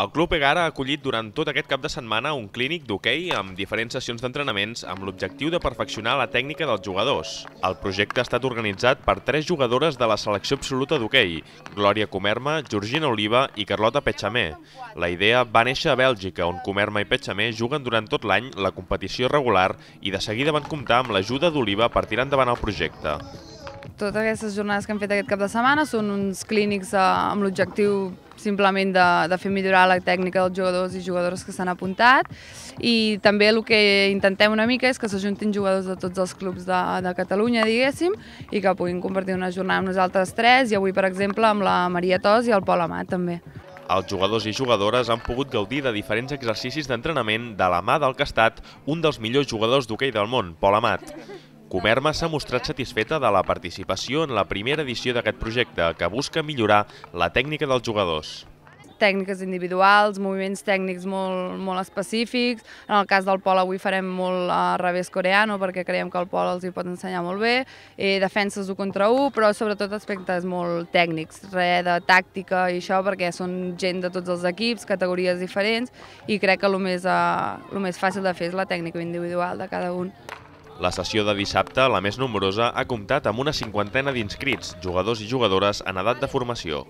El Club EGARA ha acollit durant tot aquest cap de setmana un clínic d'hoquei amb diferents sessions d'entrenaments amb l'objectiu de perfeccionar la tècnica dels jugadors. El projecte ha estat organitzat per 3 jugadores de la selecció absoluta d'hoquei, Gloria Comerma, Georgina Oliva i Carlota Petchamé. La idea va néixer a Bèlgica, on Comerma i Petchamé juguen durant tot l'any la competició regular i de seguida van comptar amb l'ajuda d'Oliva per tirar endavant el projecte. Totes aquestes jornades que hem fet aquest cap de setmana són uns clínics amb l'objectiu simplement de fer millorar la tècnica dels jugadors i jugadores que s'han apuntat, i també el que intentem una mica és que s'ajuntin jugadors de tots els clubs de Catalunya, diguéssim, i que puguin compartir una jornada amb nosaltres 3, i avui, per exemple, amb la María Tosi i el Pol Amat també. Els jugadors i jugadores han pogut gaudir de diferents exercicis d'entrenament de la mà del que ha estat un dels millors jugadors d'hoquei del món, Pol Amat. Comerma s'ha mostrat satisfeta de la participació en la primera edició d'aquest projecte, que busca millorar la tècnica dels jugadors. Tècniques individuals, moviments tècnics molt específics. En el cas del Pol avui farem molt al revés coreano, perquè creiem que el Pol els hi pot ensenyar molt bé. Defenses 1 contra 1, però sobretot aspectes molt tècnics, res de tàctica i això, perquè són gent de tots els equips, categories diferents, i crec que el més fàcil de fer és la tècnica individual de cada un. La sessió de dissabte, la més nombrosa, ha comptat amb una cinquantena d'inscrits, jugadors i jugadores en edat de formació.